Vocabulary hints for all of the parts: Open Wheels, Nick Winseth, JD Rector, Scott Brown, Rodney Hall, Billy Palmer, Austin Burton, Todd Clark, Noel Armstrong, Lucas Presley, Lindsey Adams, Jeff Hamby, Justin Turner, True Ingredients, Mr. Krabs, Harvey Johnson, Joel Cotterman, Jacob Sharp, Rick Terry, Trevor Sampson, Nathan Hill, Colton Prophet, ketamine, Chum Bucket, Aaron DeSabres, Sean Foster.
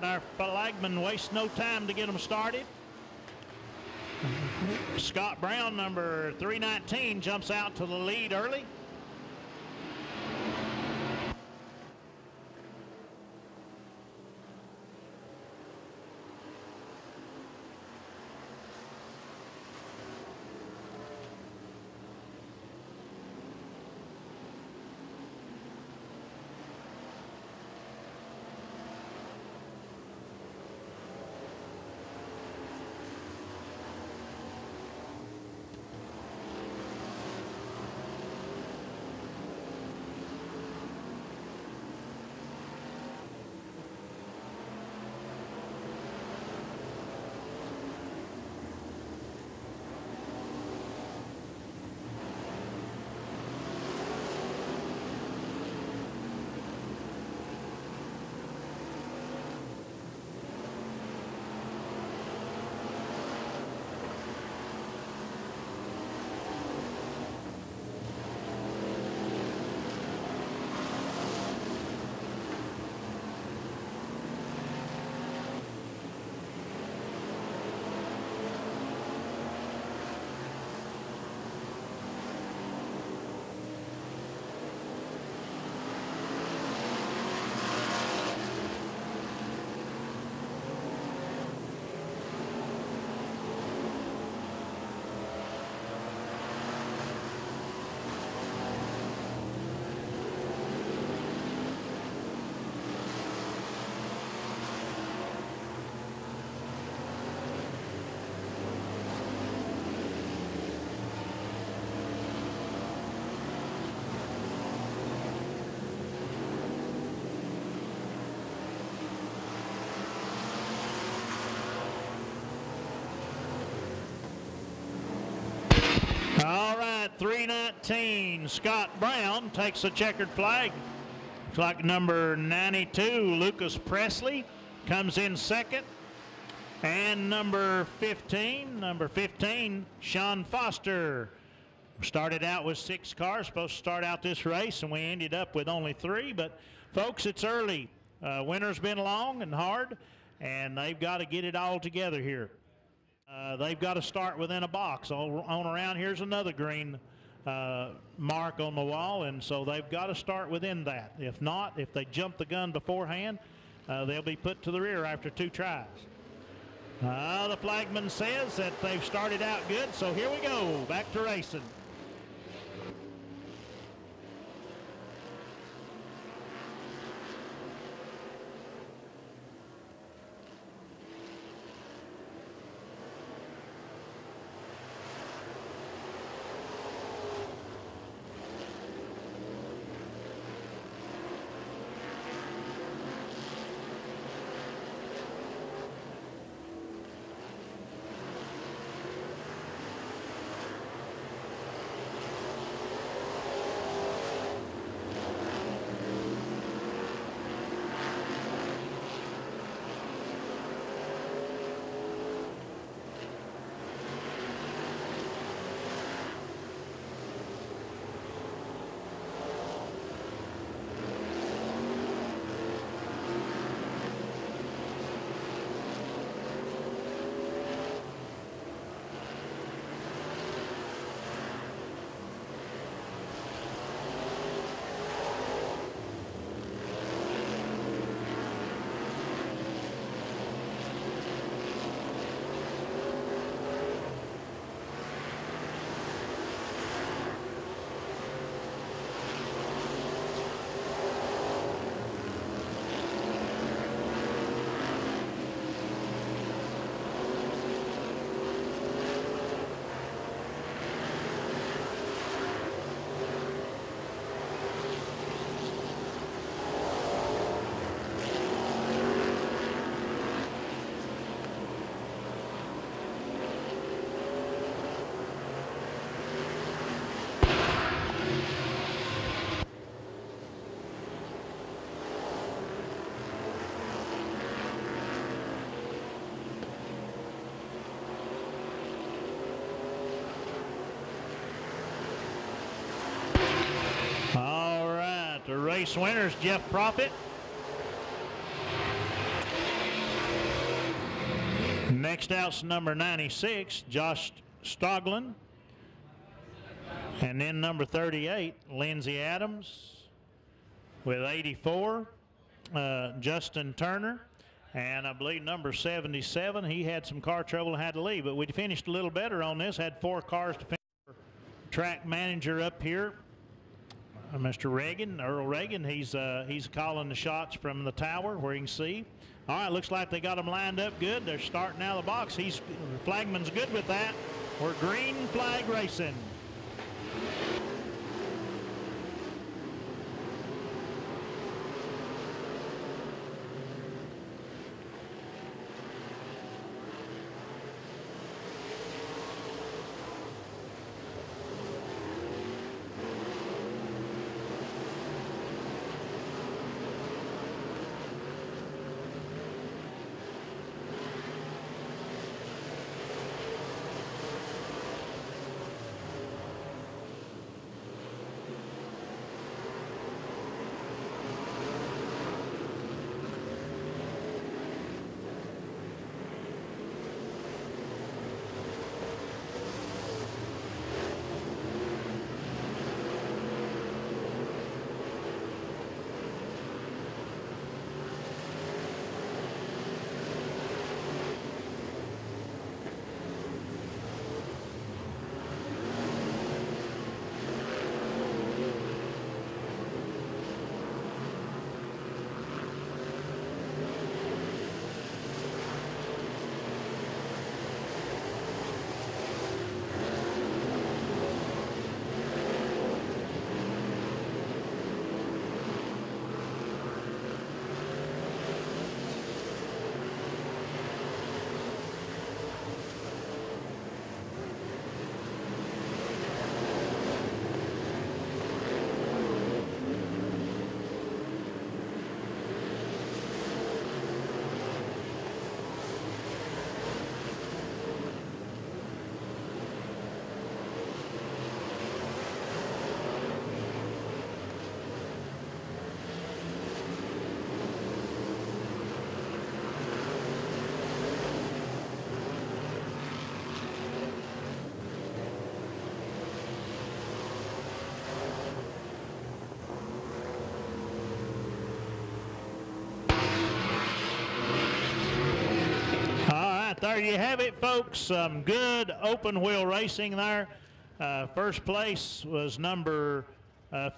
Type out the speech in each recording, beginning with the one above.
Todd, our flagman, wastes no time to get them started. Scott Brown, number 319, jumps out to the lead early. All right, 319, Scott Brown takes a checkered flag. Looks like number 92, Lucas Presley, comes in second. And number 15, Sean Foster. Started out with 6 cars, supposed to start out this race, and we ended up with only 3. But, folks, it's early. Winter's been long and hard, and they've got to get it all together here. They've got to start within a box. On around here's another green mark on the wall, and so they've got to start within that. If not, if they jump the gun beforehand, they'll be put to the rear after 2 tries. The flagman says that they've started out good, so here we go, back to racing. Race winners, Jeff Proffitt. Next out's number 96, Josh Stocklin. And then number 38, Lindsey Adams with 84, Justin Turner. And I believe number 77, he had some car trouble and had to leave. But we finished a little better on this, had four cars to finish. Track manager up here, Mr. Reagan, Earl Reagan, he's calling the shots from the tower where you can see. All right, looks like they got them lined up good. They're starting out of the box. Flagman's good with that. We're green flag racing. There you have it, folks. Some good open wheel racing there. First place was number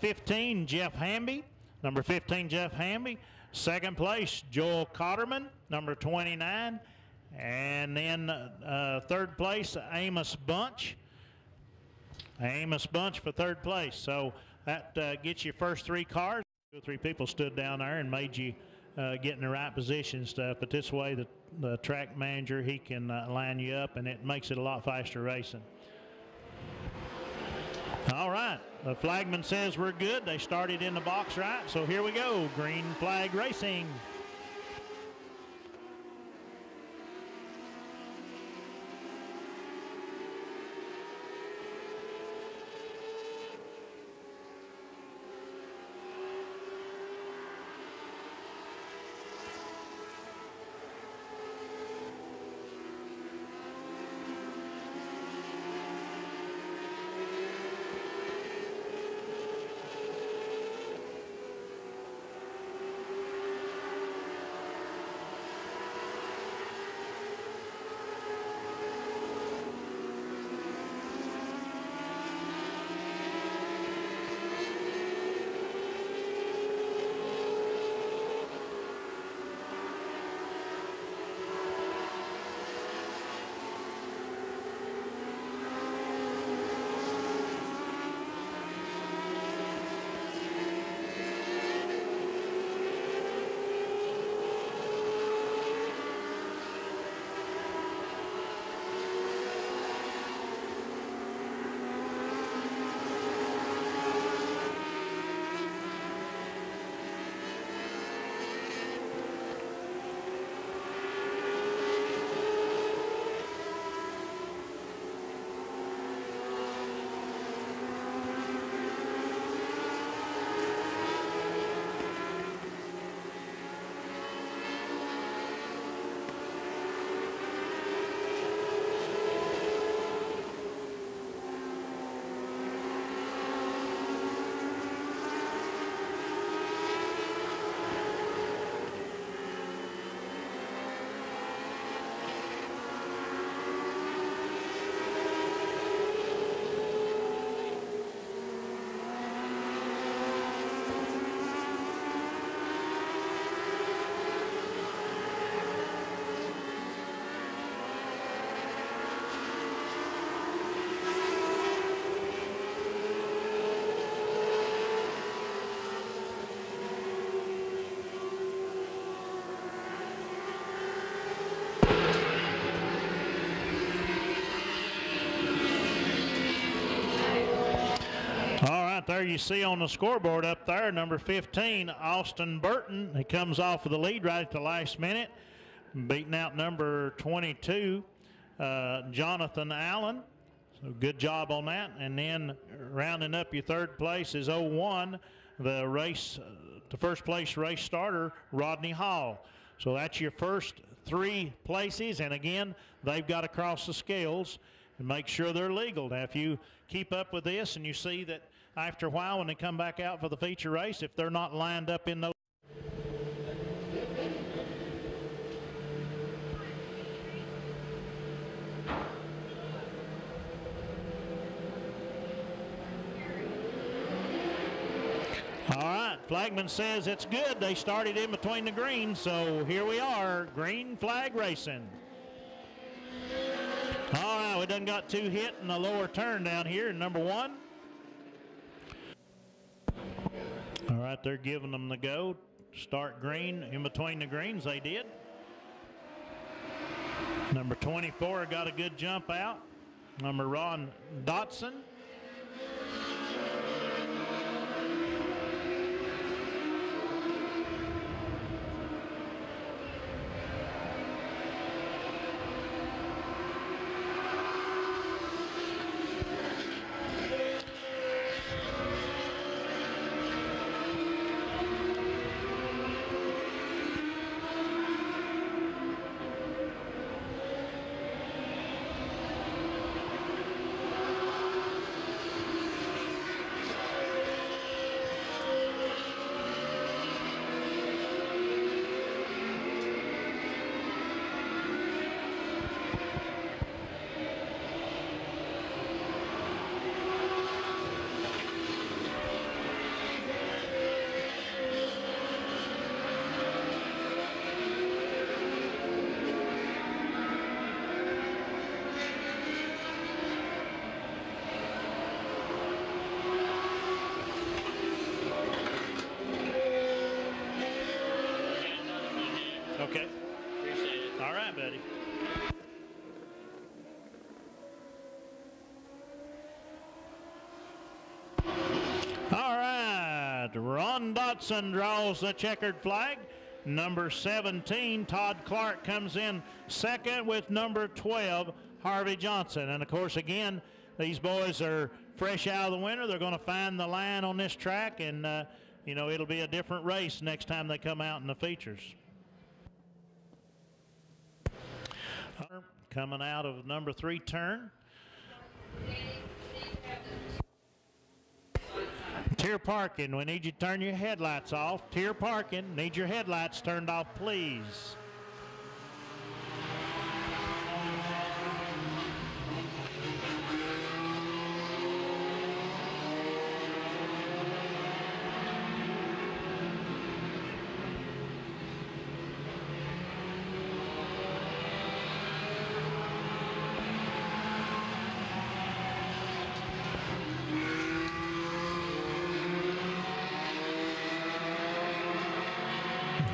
15, Jeff Hamby. Number 15, Jeff Hamby. Second place, Joel Cotterman, number 29. And then third place, Amos Bunch. Amos Bunch for third place. So that gets you first three cars. Two or three people stood down there and made you get in the right position and stuff. But this way, the track manager, he can line you up, and it makes it a lot faster racing. All right, the flagman says we're good. They started in the box right, so here we go, green flag racing. out there, you see on the scoreboard up there, number 15, Austin Burton. He comes off of the lead right at the last minute, beating out number 22, Jonathan Allen. So good job on that. And then rounding up your third place is 01, the first place race starter, Rodney Hall. So that's your first three places. And again, they've got to cross the scales and make sure they're legal. Now, if you keep up with this and you see that after a while when they come back out for the feature race, if they're not lined up in those. All right, flagman says it's good. They started in between the greens, so here we are, green flag racing. All right, we done got two hit in the lower turn down here in number one. All right, they're giving them the go. Start green in between the greens, they did. Number 24 got a good jump out. Number Ron Dotson. Dotson draws the checkered flag. Number 17, Todd Clark, comes in second with number 12, Harvey Johnson. And of course, again, these boys are fresh out of the winter. They're going to find the line on this track, and you know, it'll be a different race next time they come out in the features. Coming out of number 3 turn. Tier parking, we need you to turn your headlights off. Tier parking, need your headlights turned off, please.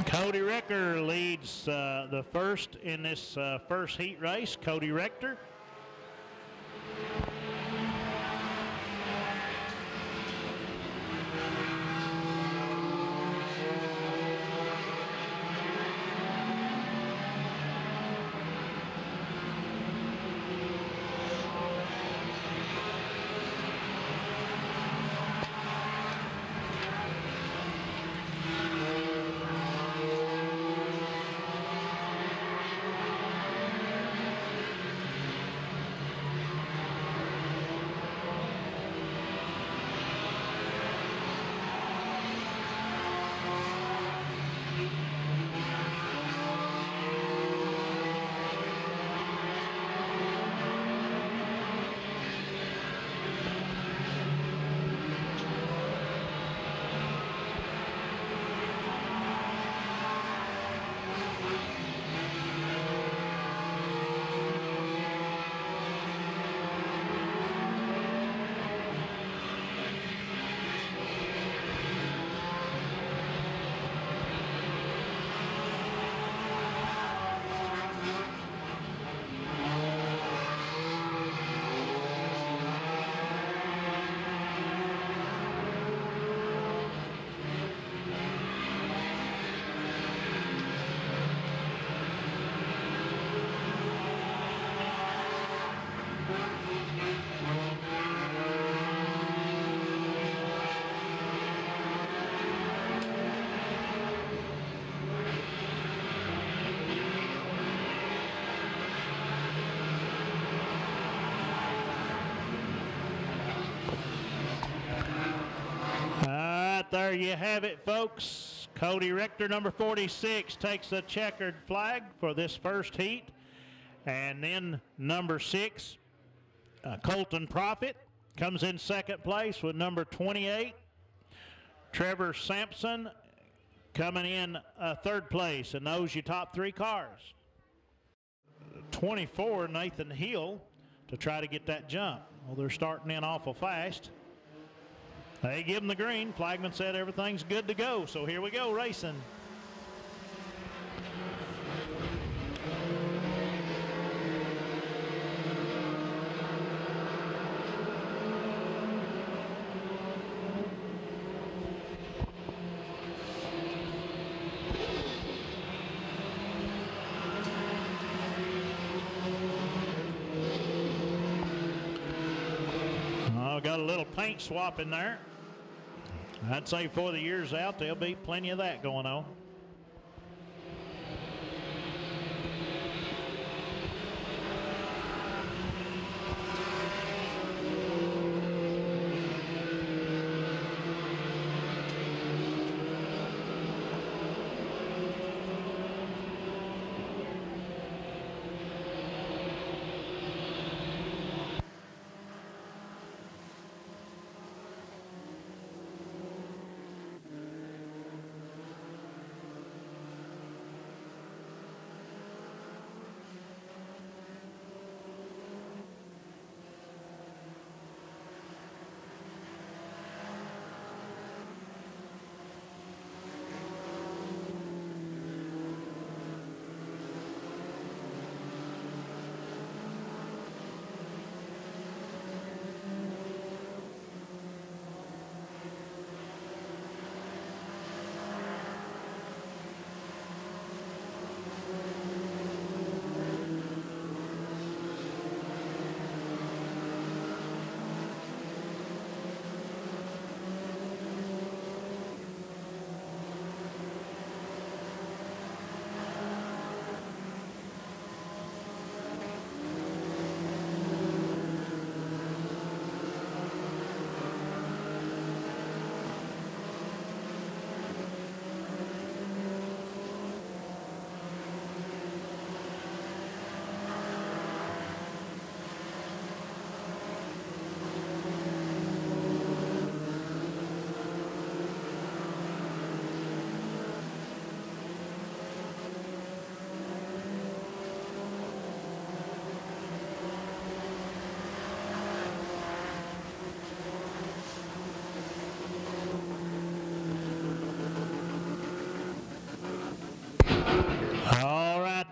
Cody Rector leads the first in this first heat race. Cody Rector. there you have it, folks. Cody Rector, number 46, takes the checkered flag for this first heat. And then number 6, Colton Prophet, comes in second place with number 28. Trevor Sampson coming in third place, and those your top three cars. 24, Nathan Hill, to try to get that jump. Well, they're starting in awful fast. They give him the green. Flagman said everything's good to go, so here we go racing. Got a little paint swap in there. I'd say before the year's out, there'll be plenty of that going on.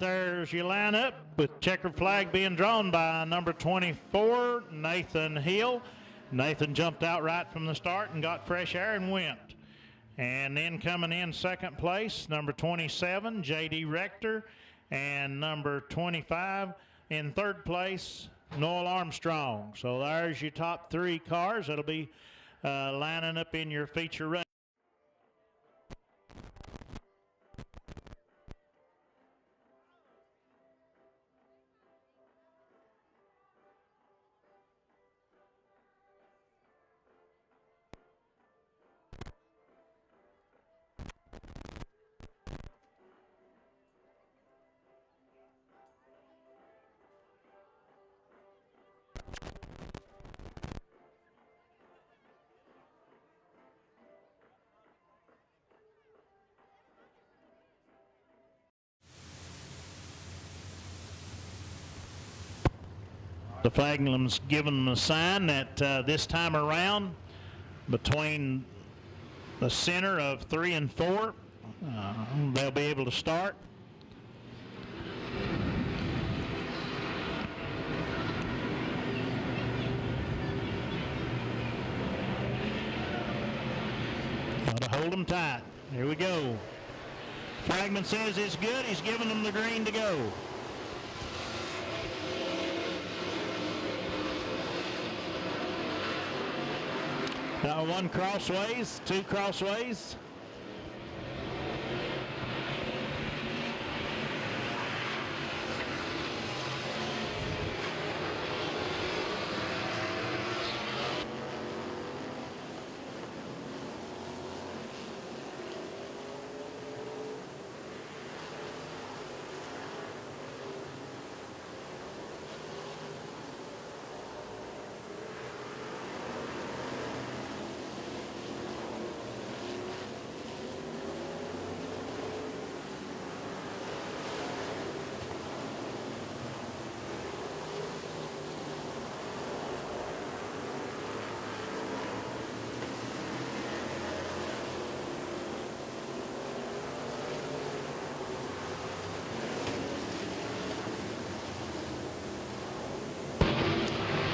There's your lineup with checkered flag being drawn by number 24, Nathan Hill. Nathan jumped out right from the start and got fresh air and went. And then coming in second place, number 27, JD Rector, and number 25 in third place, Noel Armstrong. So there's your top three cars that'll be lining up in your feature race. The flagman's giving them a sign that this time around, between the center of 3 and 4, they'll be able to start. Gotta hold them tight. Here we go. Flagman says it's good. He's giving them the green to go. One crossways, two crossways.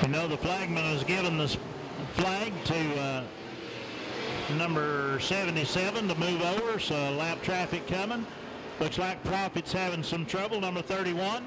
You know, the flagman has given the flag to number 77 to move over, so lap traffic coming. Looks like Prophet's having some trouble, number 31.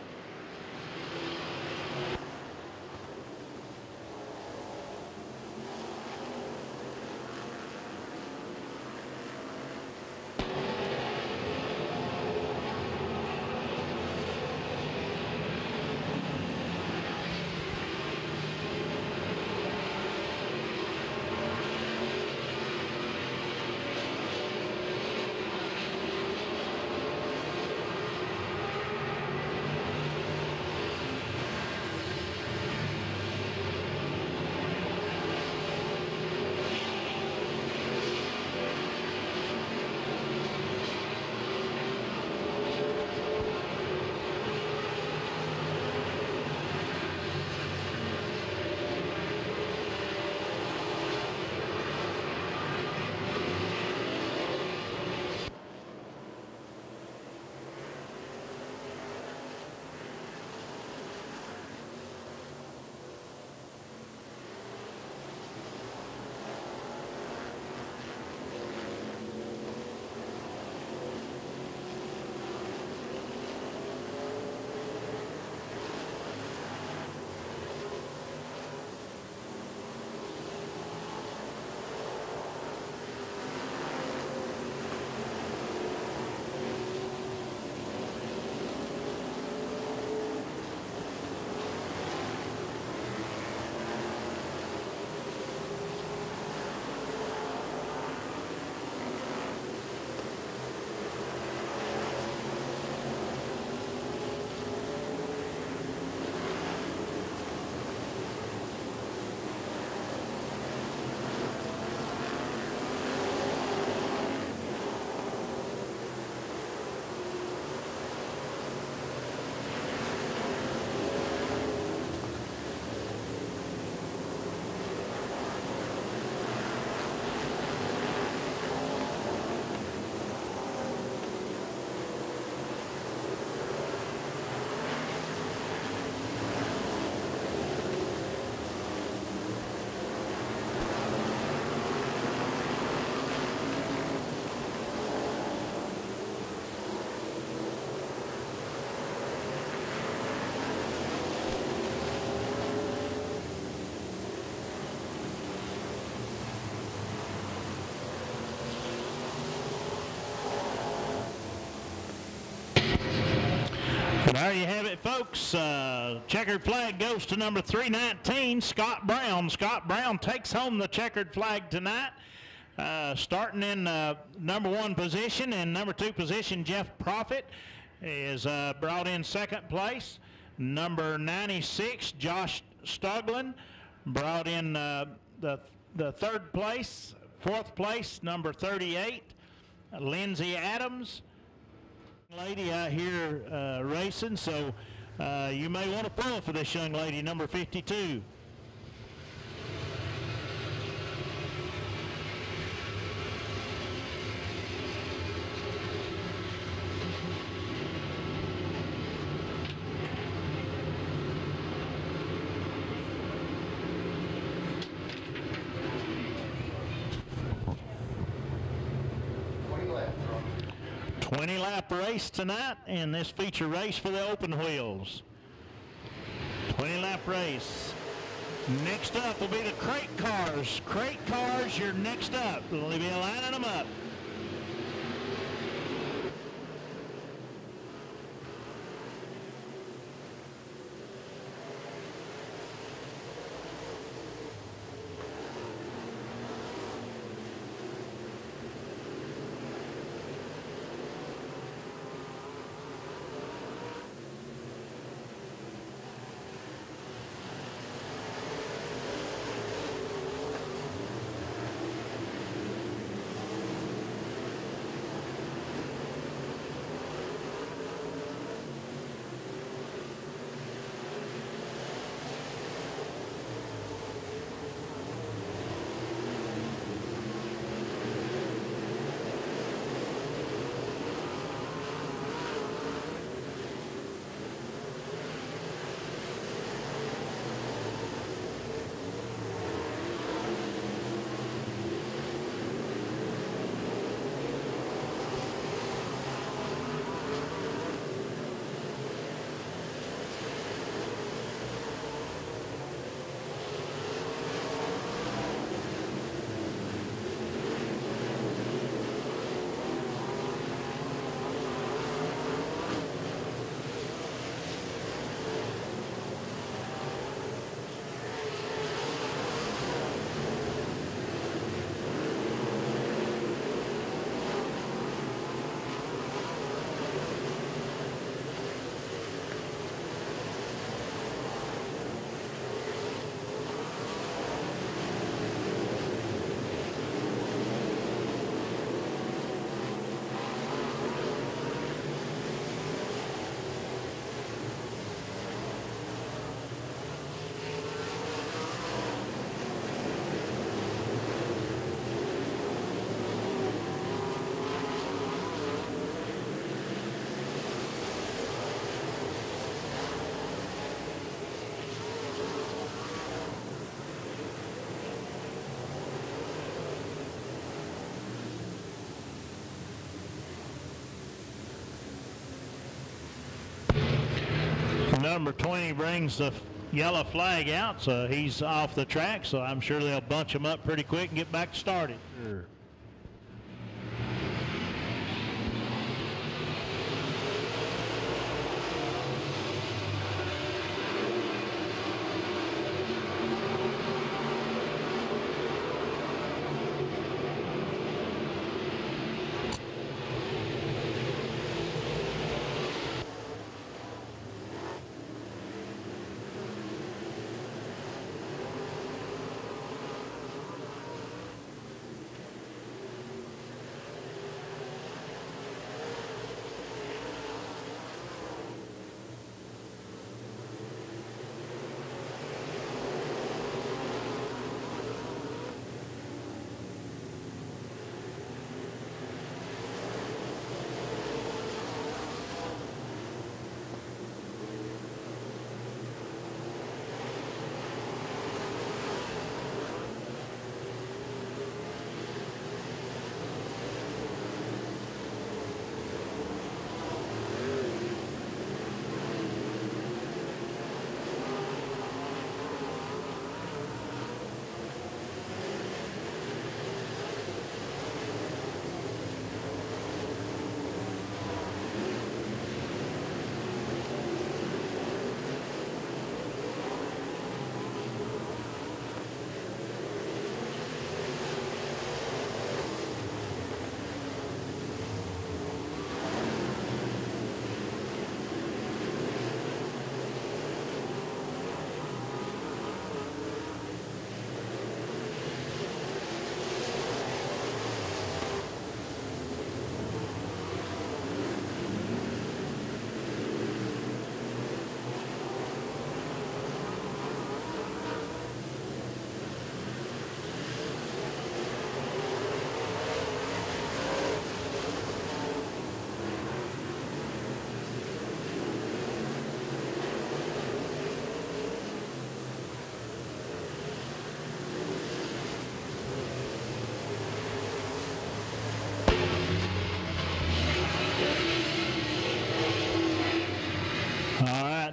There you have it, folks. Checkered flag goes to number 319, Scott Brown. Scott Brown takes home the checkered flag tonight, starting in number 1 position, and number 2 position, Jeff Proffitt is brought in 2nd place. Number 96, Josh Stocklin, brought in the 3rd place. 4th place, number 38, Lindsey Adams. Lady out here racing, so you may want to pull for this young lady, number 52. Race tonight in this feature race for the Open Wheels. 20-lap race. Next up will be the crate cars. Crate cars, you're next up. We'll be lining them up. number 20 brings the yellow flag out, so he's off the track. So I'm sure they'll bunch him up pretty quick and get back started. Sure.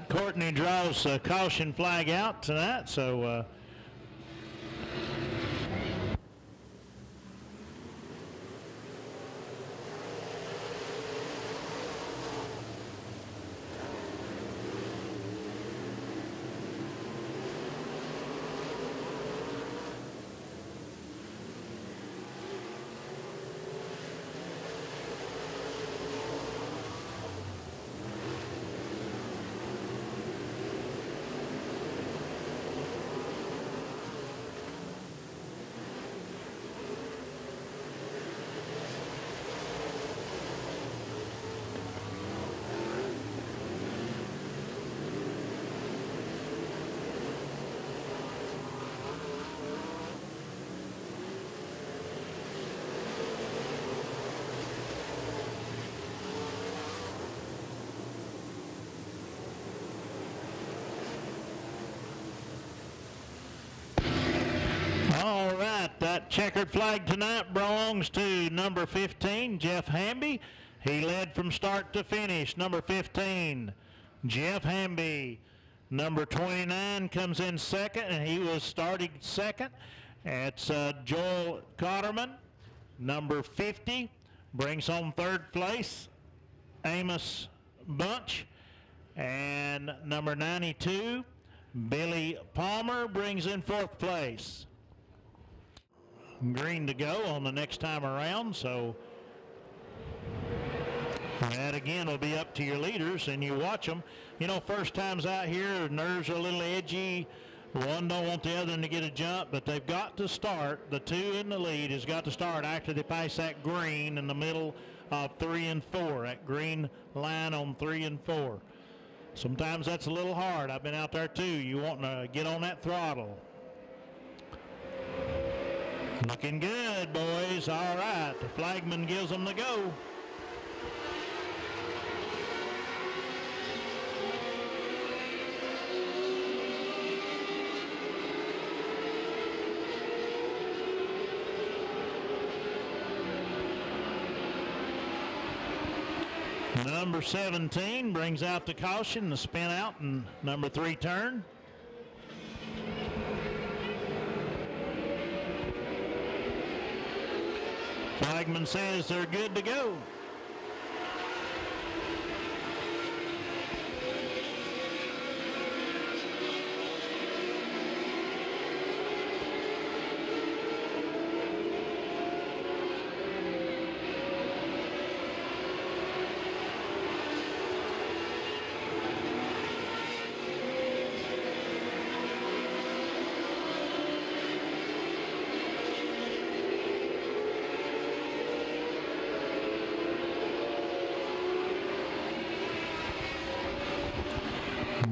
Courtney draws a caution flag out tonight, so that checkered flag tonight belongs to number 15, Jeff Hamby. He led from start to finish. Number 15, Jeff Hamby. Number 29 comes in second, and he was starting second. It's Joel Cotterman. Number 50 brings home third place, Amos Bunch. And number 92, Billy Palmer, brings in fourth place. Green to go on the next time around, so that again will be up to your leaders, and you watch them. You know, first times out here, nerves are a little edgy. One don't want the other one to get a jump, but they've got to start. The two in the lead has got to start after they pass that green in the middle of 3 and 4, that green line on 3 and 4. Sometimes that's a little hard. I've been out there too. You want to get on that throttle. Looking good, boys. All right, the flagman gives them the go. Number 17 brings out the caution, the spin out, and number 3 turn. Flagman says they're good to go.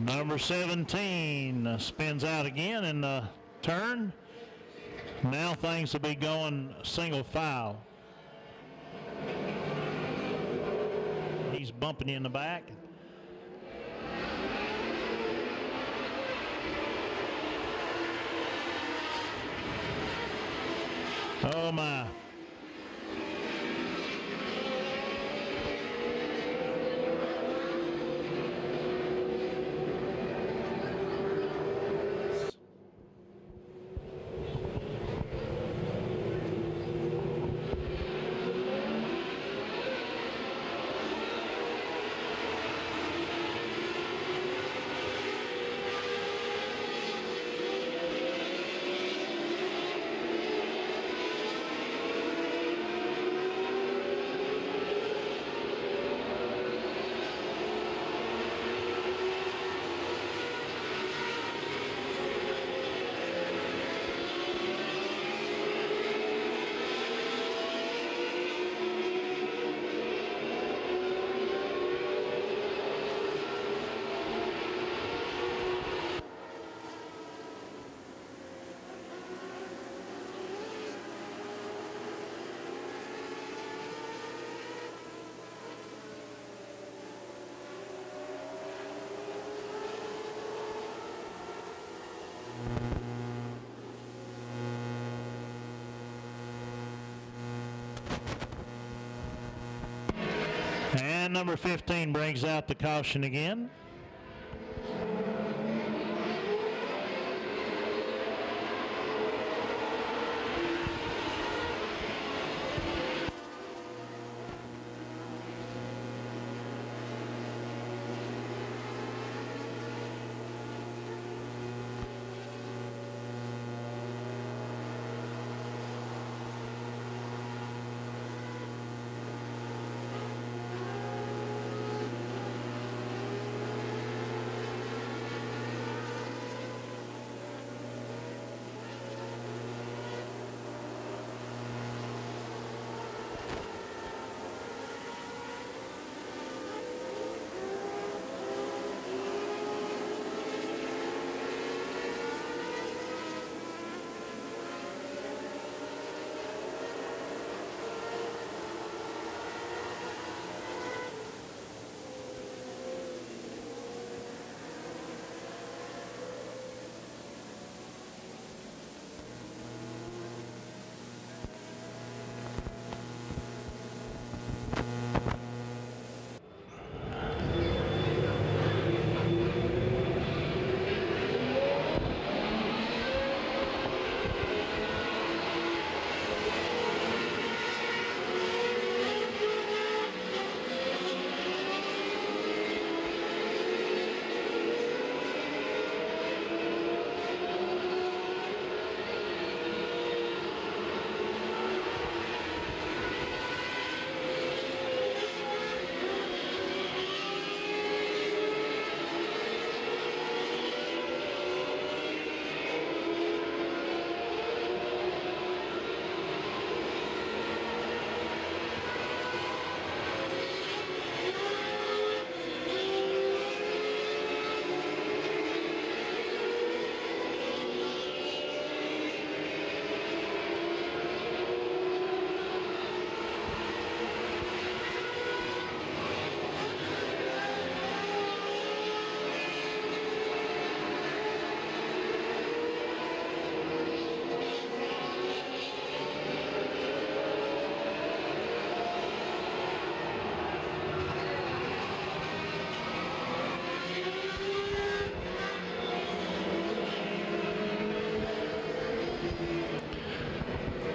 Number 17 spins out again in the turn. Now things will be going single file. He's bumping in the back. Oh my. And number 15 brings out the caution again.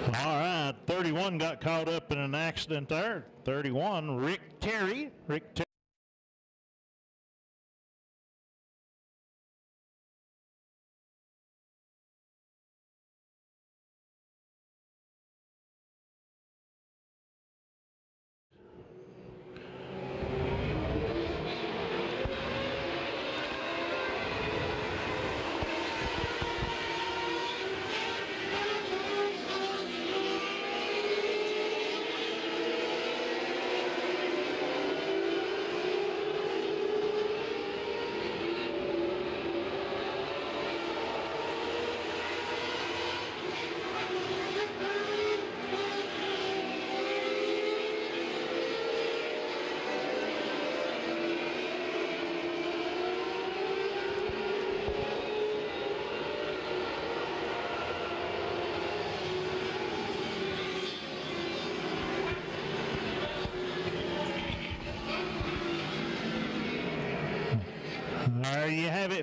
All right, 31 got caught up in an accident there. 31, Rick Terry. Rick Terry.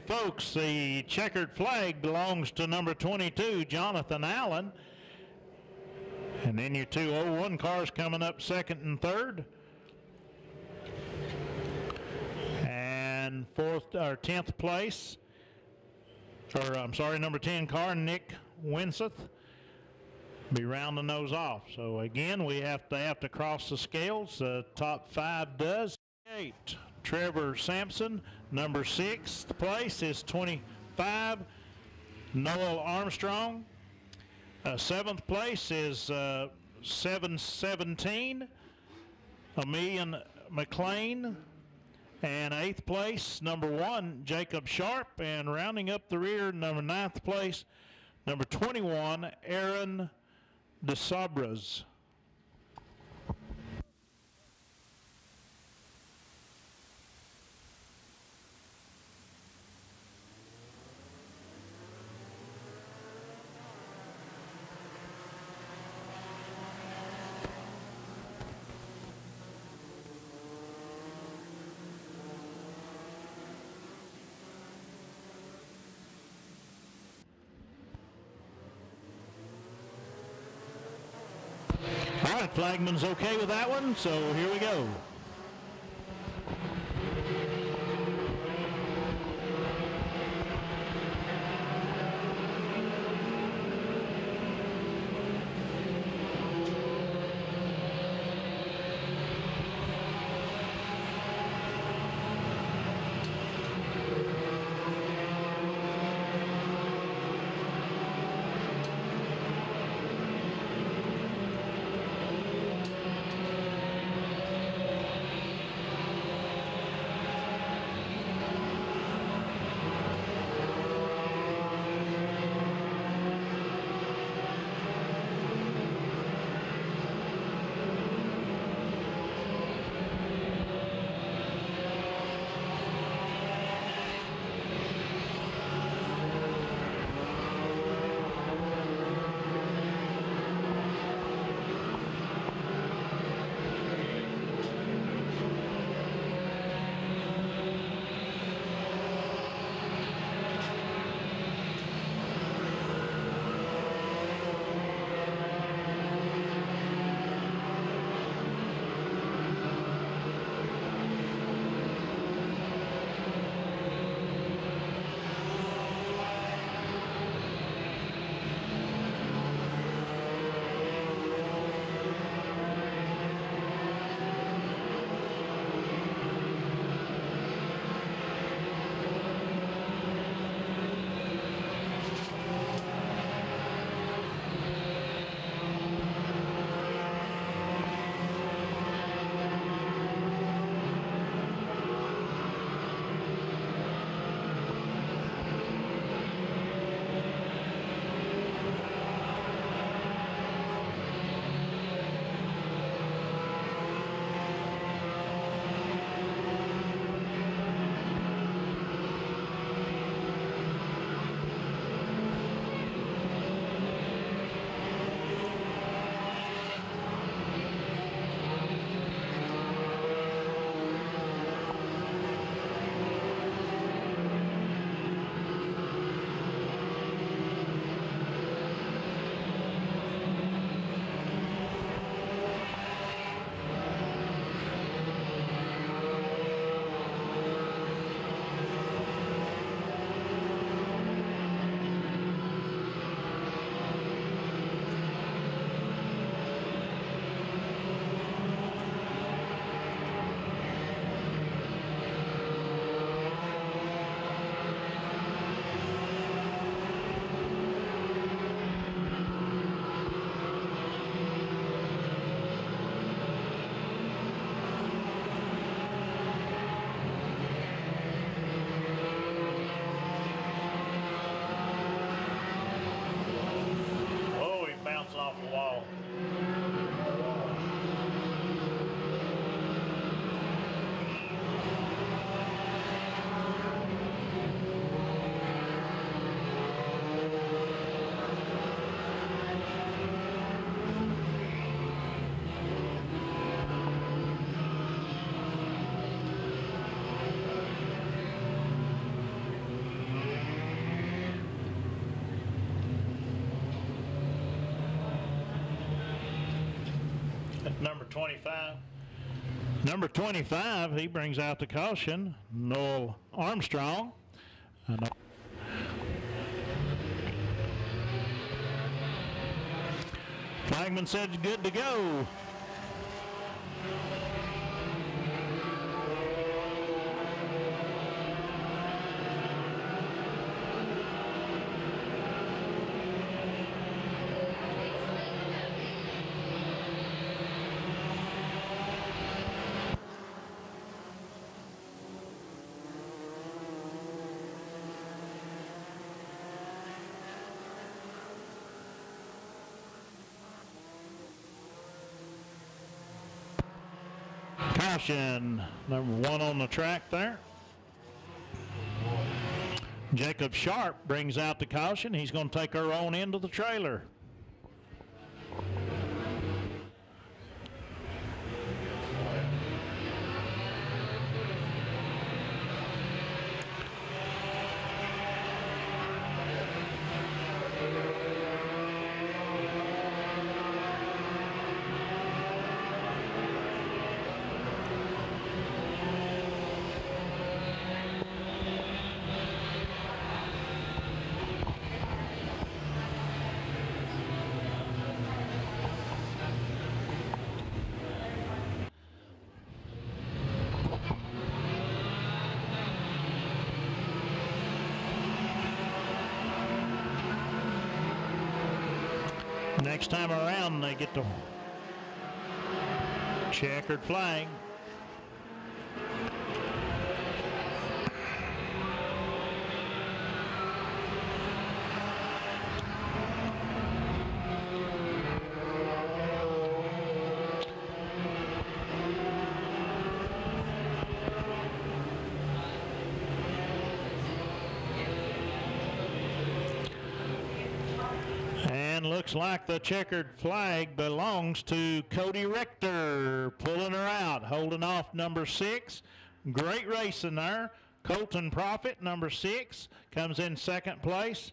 Folks, the checkered flag belongs to number 22, Jonathan Allen. And then your 201 cars coming up second and third. And fourth or 10th place, or I'm sorry, number 10 car, Nick Winseth, be rounding those off. So again, we have to cross the scales. The top five does. Eight, Trevor Sampson. Number 6th place is 25, Noel Armstrong. 7th place is 717, Emilian McLean. And 8th place, number 1, Jacob Sharp. And rounding up the rear, number 9th place, number 21, Aaron DeSabres. Flagman's okay with that one, so here we go. number 25. Number 25, he brings out the caution, Noel Armstrong. Flagman said good to go. Number one on the track there. Jacob Sharp brings out the caution. He's going to take her on into the trailer. Next time around, they get the checkered flag. Looks like the checkered flag belongs to Cody Rector, pulling her out, holding off number 6. Great racing there. Colton Prophet, number 6, comes in second place.